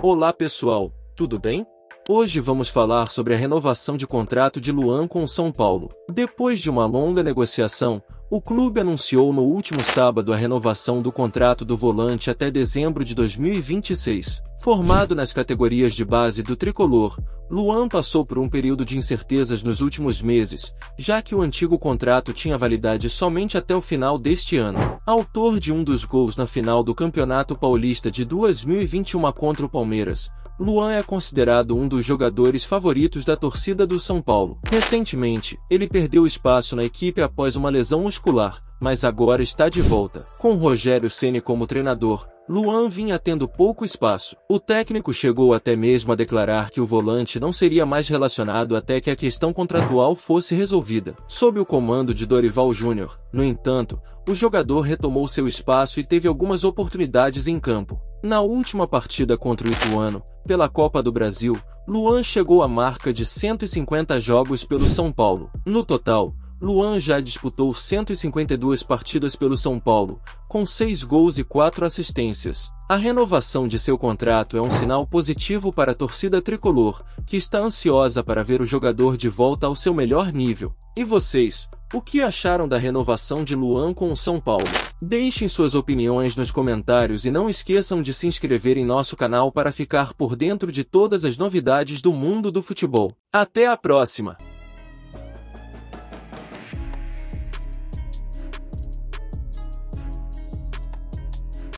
Olá pessoal, tudo bem? Hoje vamos falar sobre a renovação de contrato de Luan com o São Paulo. Depois de uma longa negociação, o clube anunciou no último sábado a renovação do contrato do volante até dezembro de 2026. Formado nas categorias de base do Tricolor, Luan passou por um período de incertezas nos últimos meses, já que o antigo contrato tinha validade somente até o final deste ano. Autor de um dos gols na final do Campeonato Paulista de 2021 contra o Palmeiras, Luan é considerado um dos jogadores favoritos da torcida do São Paulo. Recentemente, ele perdeu espaço na equipe após uma lesão muscular, mas agora está de volta. Com Rogério Ceni como treinador, Luan vinha tendo pouco espaço. O técnico chegou até mesmo a declarar que o volante não seria mais relacionado até que a questão contratual fosse resolvida. Sob o comando de Dorival Júnior, no entanto, o jogador retomou seu espaço e teve algumas oportunidades em campo. Na última partida contra o Ituano, pela Copa do Brasil, Luan chegou à marca de 150 jogos pelo São Paulo. No total, Luan já disputou 152 partidas pelo São Paulo, com 6 gols e 4 assistências. A renovação de seu contrato é um sinal positivo para a torcida tricolor, que está ansiosa para ver o jogador de volta ao seu melhor nível. E vocês, o que acharam da renovação de Luan com o São Paulo? Deixem suas opiniões nos comentários e não esqueçam de se inscrever em nosso canal para ficar por dentro de todas as novidades do mundo do futebol. Até a próxima!